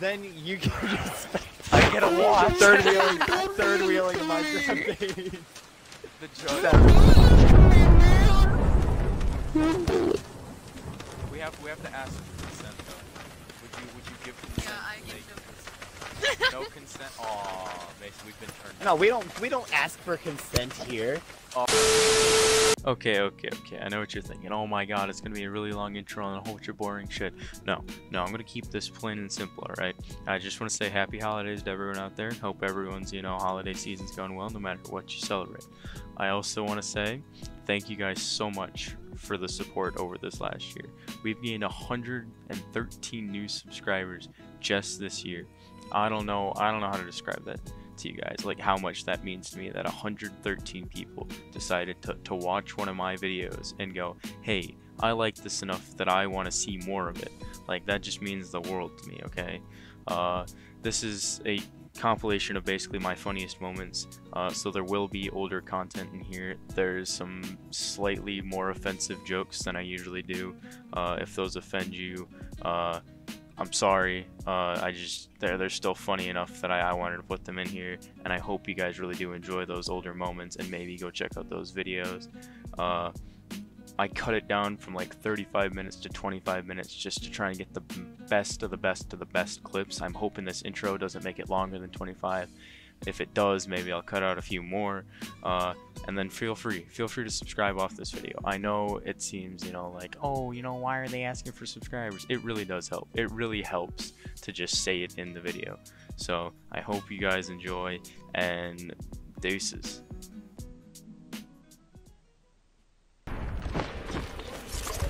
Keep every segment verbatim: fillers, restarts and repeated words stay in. Then you can just I get a watch. Third wheeling, third wheeling the microphone. The joke. We have we have to ask for consent though. Would you would you give consent? Yeah, I give consent. No consent. Aw, Mason, we've been turned down. No, we don't we don't ask for consent here. Oh. Okay, okay, okay. I know what you're thinking. Oh my god, it's gonna be a really long intro on a whole bunch of boring shit. No, no, I'm gonna keep this plain and simple, alright? I just wanna say happy holidays to everyone out there and hope everyone's, you know, holiday season's going well no matter what you celebrate. I also wanna say thank you guys so much for the support over this last year. We've gained one hundred thirteen new subscribers just this year. I don't know, I don't know how to describe that to you guys, like how much that means to me that one hundred thirteen people decided to, to watch one of my videos and go, hey, I like this enough that I want to see more of it. Like, that just means the world to me, okay? Uh, this is a compilation of basically my funniest moments, uh, so there will be older content in here. There's some slightly more offensive jokes than I usually do. Uh, if those offend you, uh, I'm sorry, uh, I just, they're, they're still funny enough that I, I wanted to put them in here, and I hope you guys really do enjoy those older moments and maybe go check out those videos. Uh, I cut it down from like thirty-five minutes to twenty-five minutes just to try and get the best of the best of the best clips. I'm hoping this intro doesn't make it longer than twenty-five. If it does, maybe I'll cut out a few more, uh, and then feel free, feel free to subscribe off this video. I know it seems, you know, like, oh, you know, why are they asking for subscribers? It really does help. It really helps to just say it in the video. So I hope you guys enjoy, and deuces. I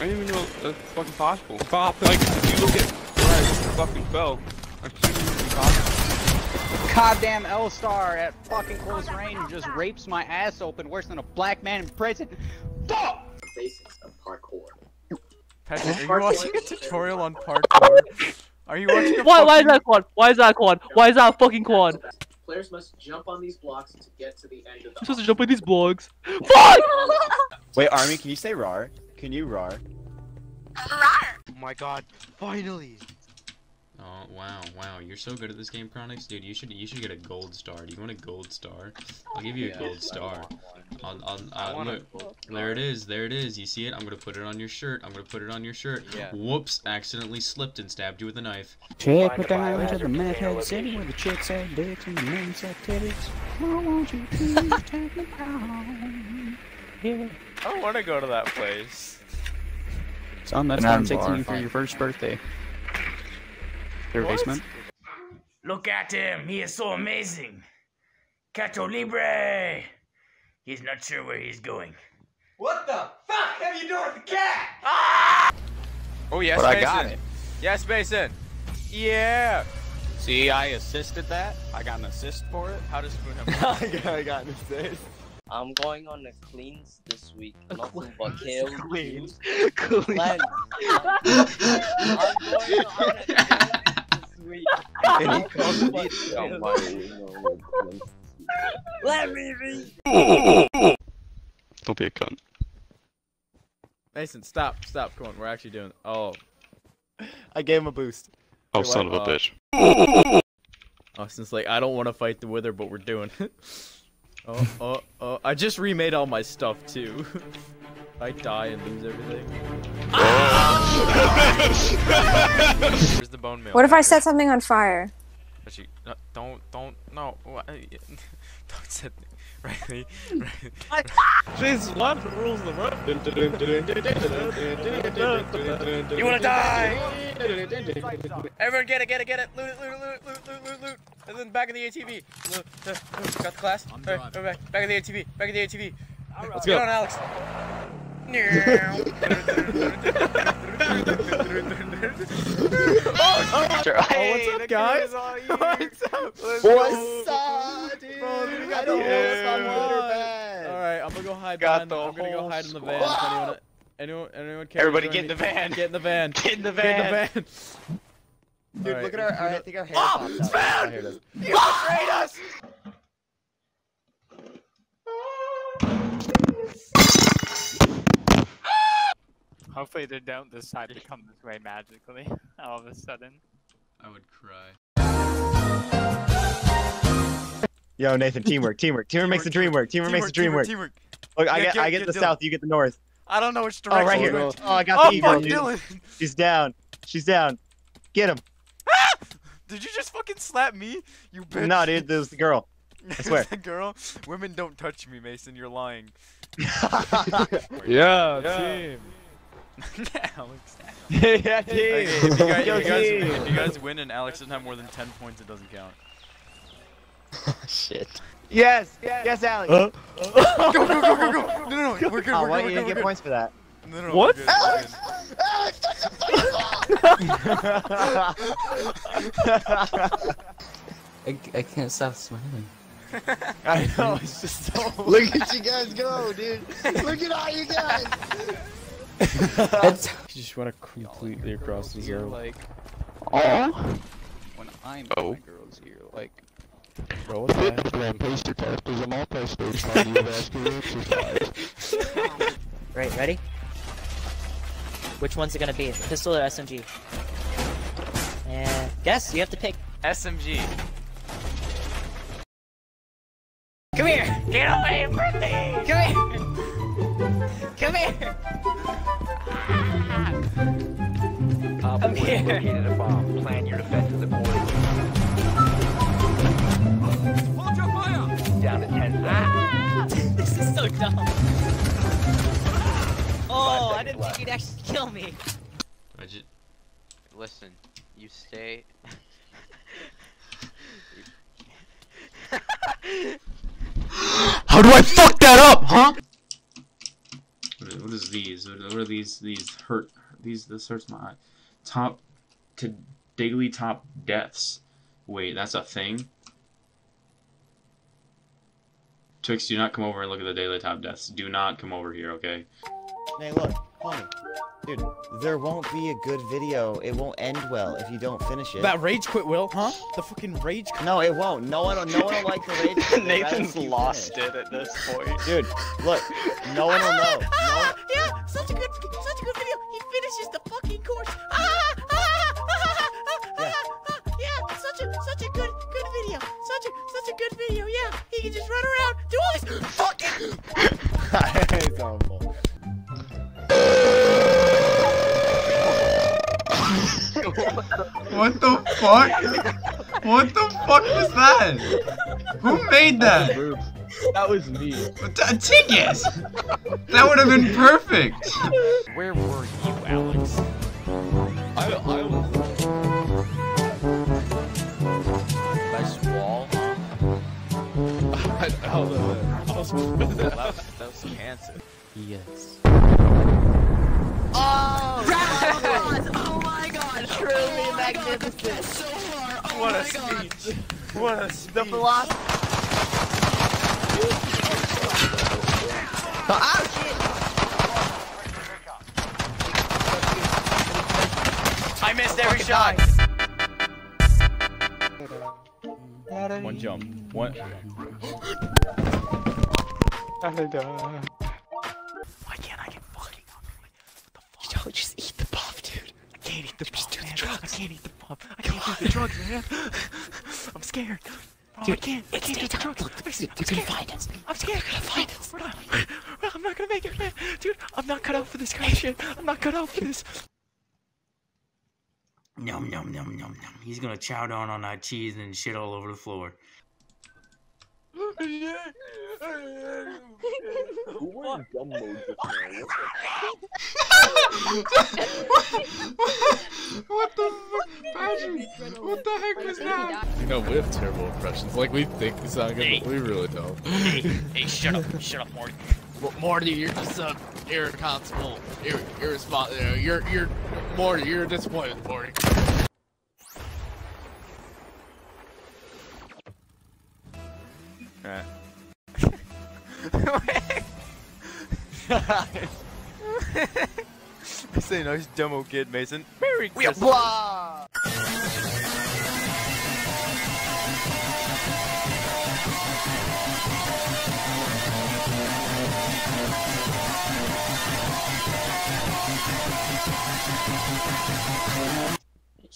didn't even know that's fucking possible. Pop, like, if you look at where I fucking fell, I shouldn't even be possible. Goddamn L-Star at fucking close range just rapes my ass open worse than a black man in prison. Fuck! Basics of parkour. Patrick, are you watching a tutorial on parkour? Are you watching a Why, why is that quad? Why is that quad? Why is that fucking quad? Players must jump on these blocks to get to the end of the- I'm supposed to jump on these blocks. Fuck! Wait, Army, can you say rar? Can you rar? Rar! Oh my god, finally! Oh wow, wow! You're so good at this game, Kronyx, dude. You should, you should get a gold star. Do you want a gold star? I'll give you yeah, a gold star. I'll, I'll, I'll, I'll look, there it is, there it is. You see it? I'm gonna put it on your shirt. I'm gonna put it on your shirt. Yeah. Whoops! Accidentally slipped and stabbed you with a knife. Check put the highway to the meth-head city where the chicks had dicks and the men had titties. I want you to take me home. Yeah. I don't want to go to that place. Son, that's what I'm taking you for your first birthday. Basement. Look at him, he is so amazing. Cato Libre. He's not sure where he's going. What the fuck have you done with the cat? Ah! Oh yes, but Mason. I got it. Yes, Mason. Yeah. See, I assisted that. I got an assist for it. How does Spoon have? I, got, I got an assist. I'm going on a cleanse this week. Nothing but kills. Cleanse. Cleanse. And he comes with oh my let me be. Don't be a cunt. Mason, stop, stop, come on, we're actually doing it. Oh. I gave him a boost. Oh, You're son like, of a oh. bitch. Austin's like, I don't want to fight the Wither, but we're doing it. Oh, oh, oh. I just remade all my stuff, too. I die and lose everything. Ah! Where's the bone meal? What if I set something on fire? But you, no, don't, don't, no. Don't set Riley, Riley. Jesus, what rules the road? You wanna die! Everyone get it, get it, get it! Loot it, loot it, loot it, loot it, loot loot! And then back in the A T V! Loot, got the class? I'm right, go back, back in the A T V, back in the A T V! Right. Let's go. Get on, Alex! Oh, sure. Hey, oh, what's up, guys? What's up? Let's what's up, dude? Bro, dude, we got the whole squad. All right, I'm gonna go hide. Got behind the I'm gonna go hide in the van. Anyone, anyone, anyone care? Everybody, get in the van. Get in the van. Get in the van. Get in the van. Dude, right. Look at our. Right, I think our hair. Oh, it's found! You betrayed us. Hopefully they don't decide to come this way magically all of a sudden. I would cry. Yo, Nathan, teamwork, teamwork. Teamwork makes the dream work. Teamwork makes the dream work. Teamwork. Look, I get, I get the south, you get the north. I don't know which direction. Oh, right here. Oh, I got the eagle, dude. Dylan. She's down. She's down. Get him. Did you just fucking slap me? You bitch. No, dude, this was the girl. I swear. The girl? Women don't touch me, Mason. You're lying. Yeah, team. Alex. Yeah, team. If you guys, if you guys, if you guys win and Alex doesn't have more than ten points, it doesn't count. Shit. Yes, yes, yes, Alex. Uh, uh, go, go, go, go, go. No, no, no. We're good. Oh, we're why good, do you we're get good. points for that? No, no, no, what? Alex! Alex! I, I can't stop smiling. I know, it's just so look at you guys go, dude. Look at all you guys. You just want to completely across the zero. Like, oh. When I'm oh. my girls here, like. Bro, what the heck? Right, ready? Which one's it gonna be? Pistol or S M G? And guess you have to pick S M G. Come here! Get away from me! Come here! Come here! Come uh, here! Located a bomb. Plan your defenses accordingly. Hold your fire! Down to ten seconds. Ah, this is so dumb. Oh, I didn't left. think you'd actually kill me. I just... Listen, you stay... How do I fuck that up, huh? What is, what is these? What are these? These hurt... These... This hurts my eye. Top... to Diggly Top Deaths. Wait, that's a thing? Twix, do not come over and look at the Daily Top Deaths. Do not come over here, okay? Hey, look, homie. Dude, there won't be a good video. It won't end well if you don't finish it. That rage quit will, huh? The fucking rage quit. No, it won't. No one, no one will like the rage quit. Nathan's lost it at this point. Dude, look, no one will know. No one... Yeah, such a good, such a good video. He finishes the fucking course. Ah, ah, ah, ah, ah, ah, ah. Yeah, such a, such a good, good video. Such a, such a good video. Yeah, he can just run around, do all this fucking. It's awful. What the fuck? What the fuck was that? Who made that? That was me. Tickets! That would have been perfect! Where were you, Alex? I, I was... Nice wall, huh? I don't know. I was... That was some answer. Yes. Oh! Right. Oh my god! Truly oh magnificent! God, so far. Oh what, a speech. what a speech! What a The philosophy! Ah, I missed every shot! One jump. One. Why can't I get fucking Yo, just eat the pop, dude. I can't eat the just pop, do the drugs. I can't eat the pop. I can't God. do the drugs, man. I'm scared. Oh, dude, I can't. I can't do the drugs. Look, look, they're gonna find us. I'm scared. They're gonna find us. We're not. I'm not gonna make it, man. Dude, I'm not cut out for this kind of shit. I'm not cut out for this. Nom nom nom nom nom. He's gonna chow down on that cheese and shit all over the floor. What? What the fuck, Patrick? What the heck was that? You know, we have terrible impressions. Like, we think we sound good, but we really don't. Hey, hey, shut up, shut up, Morty. Morty, you're just a irresponsible, ir irresponsible. You're, you're, Morty, you're a disappointment, Morty. Alright. This ain't nice demo kid, Mason. Merry Christmas!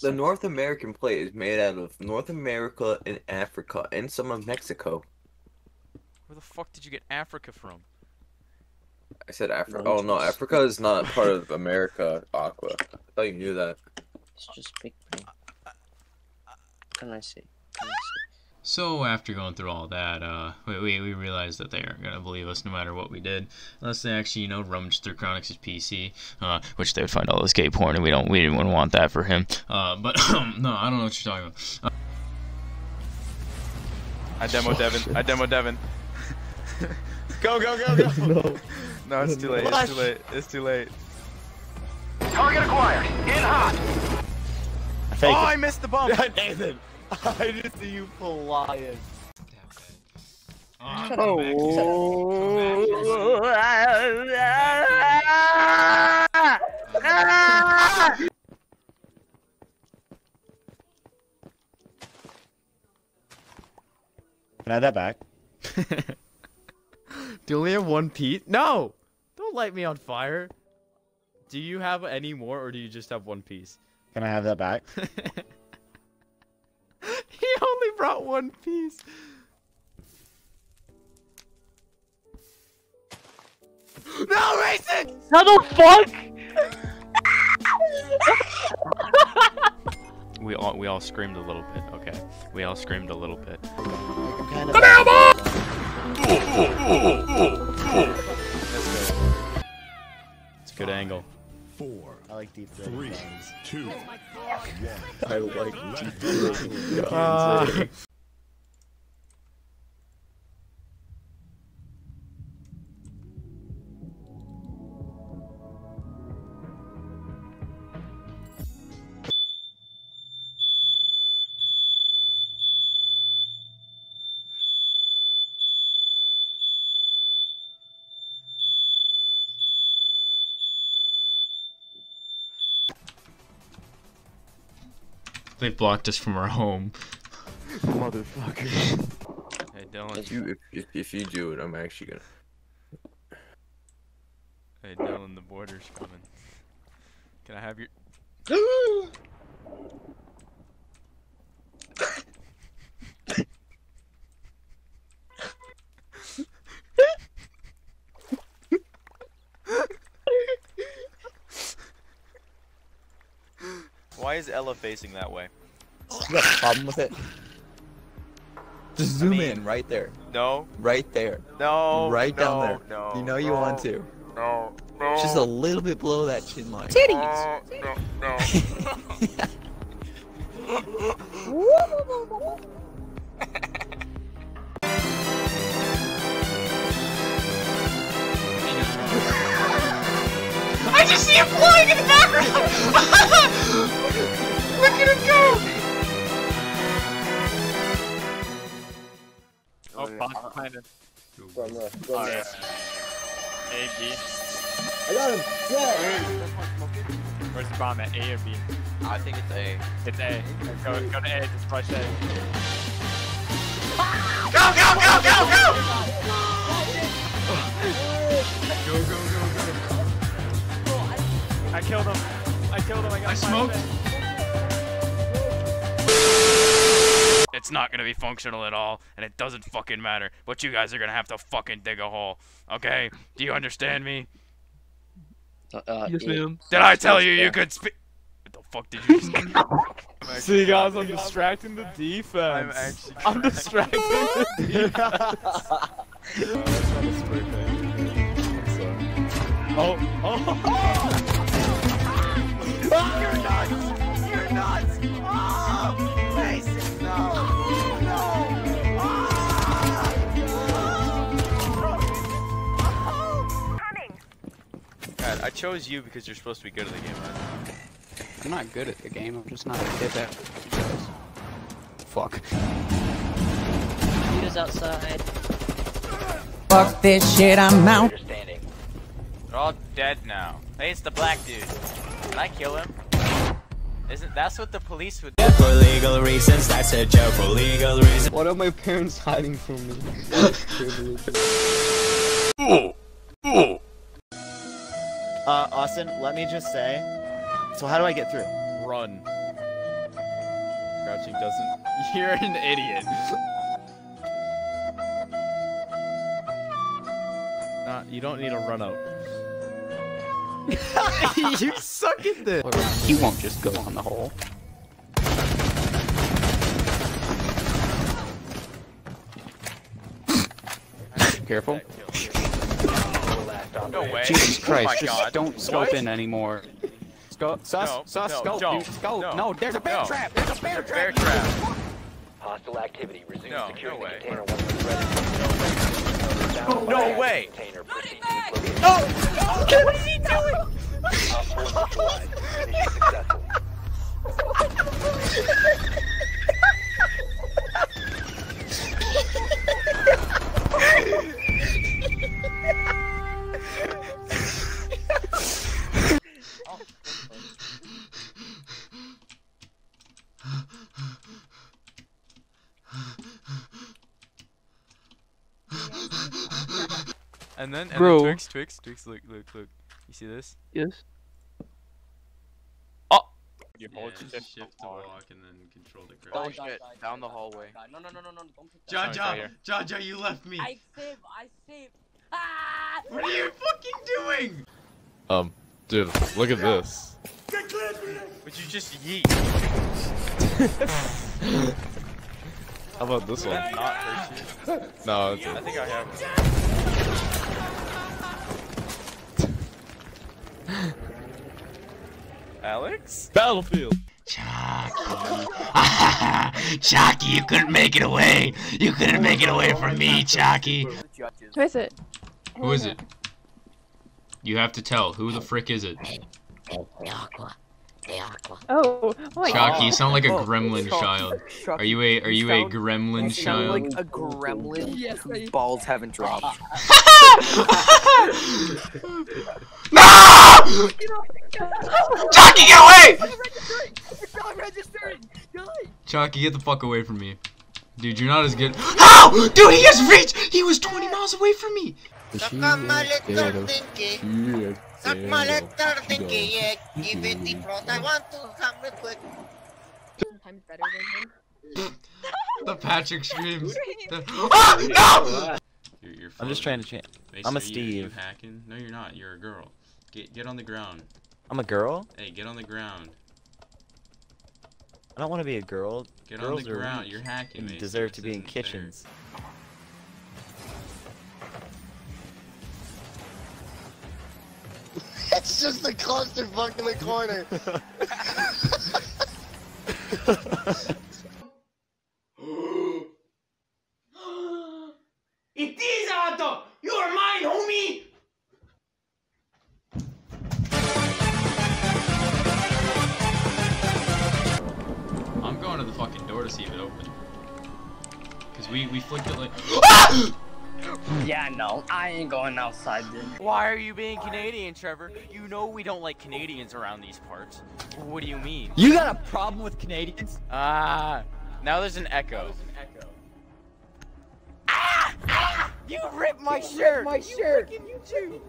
We are The North American plate is made out of North America and Africa and some of Mexico. Where the fuck did you get Africa from? I said Africa. Oh no, Africa is not part of America, Aqua. I thought you knew that. It's just big. Can I see? Can I see? So after going through all that, uh, we, we, we realized that they aren't going to believe us no matter what we did, unless they actually, you know, rummaged through Kronyx's P C, uh, which they would find all this gay porn, and we don't, we didn't want, want that for him. Uh, but no, I don't know what you're talking about. Uh, I demo oh, Devin. Shit. I demo Devin. Go, go, go, go! No. No, it's too late. It's too late. It's too late. Target acquired. In hot. I oh, it. I missed the bump. Nathan. I just see you flying. Oh, oh. Can I have that back? Do we have one piece? No! Don't light me on fire. Do you have any more, or do you just have one piece? Can I have that back? He only brought one piece. No, Mason! How the fuck? we all we all screamed a little bit. Okay, we all screamed a little bit. Kind of it's a good Five, angle. Four. I like deep throat. Three, guns. Two, one. I like deep throat. uh, They blocked us from our home. Motherfucker. Hey Dylan. If you, if, if you do it, I'm actually gonna... Hey Dylan, the border's coming. Can I have your... Why is Ella facing that way? You got a problem with it? Just zoom I mean, in right there. No. Right there. No. Right no, down there. No, you know you no, want to. No. No. Just a little bit below that chin line. Titties. No. No. no. I just see him flying in the background! Look at him go! Oh, fuck, behind him. Go on left, go on left. A, B. I got him! Yeah! Where's the bomb at? A or B? I think it's A. It's A. Go, go to A, just rush A. Go, go, go, go, go! Go, go, go, go. I killed him. I killed him. I got I smoked. It's not gonna be functional at all, and it doesn't fucking matter. But you guys are gonna have to fucking dig a hole. Okay? Do you understand me? Uh, uh, yes, ma'am. Did I tell you you could speak? What the fuck did you just see, guys, I'm distracting the defense. I'm actually. I'm distracting the defense. Oh. Oh. Oh. You're nuts! You're nuts! Oh! Mason! No! Oh, no! Oh! Oh! God, I chose you because you're supposed to be good at the game. Right? I'm not good at the game, I'm just not a good at what you chose. Fuck. Shooters outside. Fuck this shit, I'm out. They're all dead now. Hey, it's the black dude. Can I kill him? Isn't that's what the police would do? For legal reasons, that's a joke for legal reasons. What are my parents hiding from me? Ooh. Ooh. Uh, Austin, let me just say. So how do I get through? Run. Crouching doesn't... You're an idiot. Nah, you don't need a run up. You suck at this. He won't just go on the hole. Careful. No way. Jesus Christ, oh just God. Don't scope in anymore. Scope, sus, no, sus, no, scope, don't, dude, scope. No, no, there's a bear no. trap. There's a bear, bear trap. trap. Hostile activity resumes. No, no way. Container oh, no way. Container no, no, what is he doing? And then, and Bro. then Twix, Twix, Twix, look, look, look. You see this? Yes. Oh! You hold yeah, shift to walk and then control the crouch. Oh shit, down, down, down the hallway. No, no, no, no, no, don't pick that. Jaja, Jaja, you left me. I save, I save. Ah! What are you fucking doing? Um, dude, look at this. Get clear, but you just yeet. How about this one? Not hurt you. No, it's I think I have. Alex? Battlefield! Chucky! Chucky, you couldn't make it away! You couldn't make it away from me, Chucky! Who is it? Who, who is it? it? You have to tell. Who the frick is it? The Aqua. The Aqua. Oh, oh my Chucky, you sound like a gremlin oh, child. Are you a- are you, you a gremlin you sound child? Like a gremlin yes, whose balls haven't dropped. No! Chucky, get away! It's not registering! Chucky, get the fuck away from me. Dude, you're not as good. How? Dude, he has reached! He was twenty miles away from me! Suck my little dinky. Suck my little dinky. Yeah, give it the front. I want to come real quick. Sometimes better than him. The Patrick screams. The... Ah! No! You're, you're I'm just trying to change. I'm a Steve. You, you hacking? No, you're not. You're a girl. Get get on the ground. I'm a girl? Hey, get on the ground. I don't want to be a girl. Get Girls on the ground. You're hacking me. Deserve it's to be in kitchens. Fair. It's just a clusterfuck in the corner. It is Otto! You are mine, homie! I'm going to the fucking door to see if it opens. Cause we, we flicked it like- Yeah, no, I ain't going outside then. Why are you being Canadian, Trevor? You know we don't like Canadians around these parts. What do you mean? You got a problem with Canadians? Ah, now there's an echo. There's an echo. Ah! Ah! You ripped my shirt! My shirt! You too!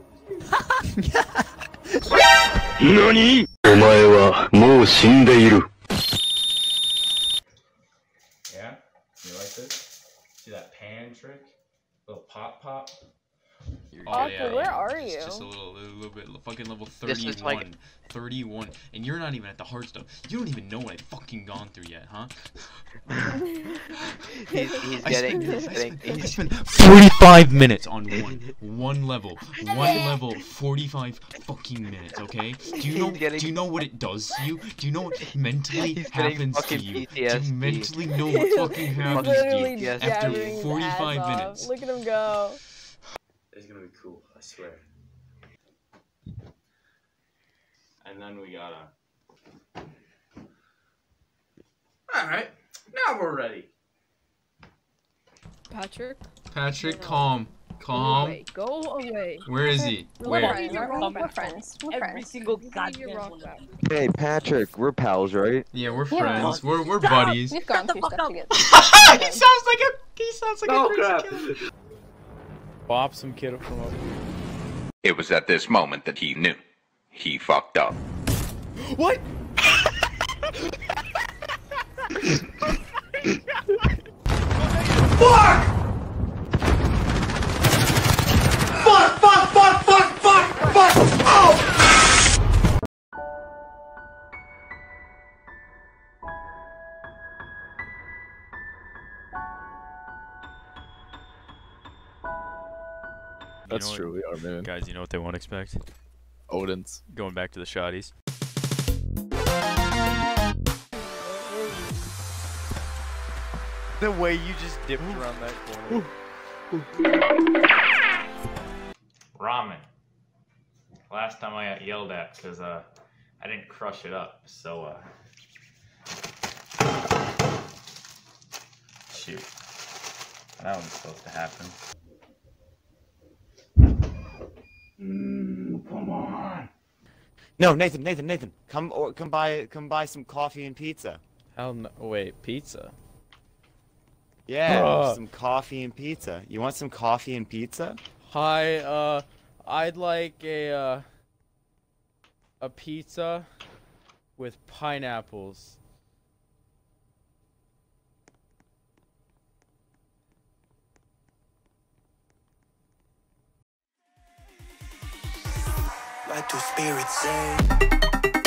NANI? Omae wa mou shindeiru. Yeah? You like this? See that pan trick? Little pop pop. You're oh, yeah, where yeah. are it's you? Just a little, little, little bit, fucking level thirty-one, like... thirty-one, and you're not even at the hard stuff. You don't even know what I've fucking gone through yet, huh? he's he's getting, spent, he's getting. I spent forty-five minutes on one, one level, one level, forty-five fucking minutes. Okay? Do you know? Getting... Do you know what it does to you? Do you know what mentally he's happens to you? P T S D. Do you mentally know what fucking happens to you after forty-five minutes? Off. Look at him go. It's gonna be cool, I swear. And then we gotta... Alright, now we're ready. Patrick? Patrick, calm. Calm. Go away. Go away. Where is he? Where? We're friends. We're friends. Every single goddamn one. Hey, Patrick, we're pals, right? Yeah, we're friends. Yeah. We're we're Stop. buddies. We've gone through stuff together. He sounds like a he sounds like oh, a crazy kid. Bop some kid from over. It was at this moment that he knew. He fucked up. What? Fuck! Fuck, fuck, fuck, fuck, fuck, fuck! Oh! That's you know truly our man. Guys, you know what they won't expect? Odin's. Going back to the shotties. The way you just dipped ooh. Around that corner. Ooh. Ooh. Ramen. Last time I got yelled at because uh, I didn't crush it up, so uh... shoot. That wasn't supposed to happen. Mm, come on. No, Nathan, Nathan, Nathan, come or, come buy come buy some coffee and pizza. Hell no! Wait, pizza. Yeah, uh, some coffee and pizza. You want some coffee and pizza? Hi, uh, I'd like a, uh, a pizza with pineapples. What do spirits say?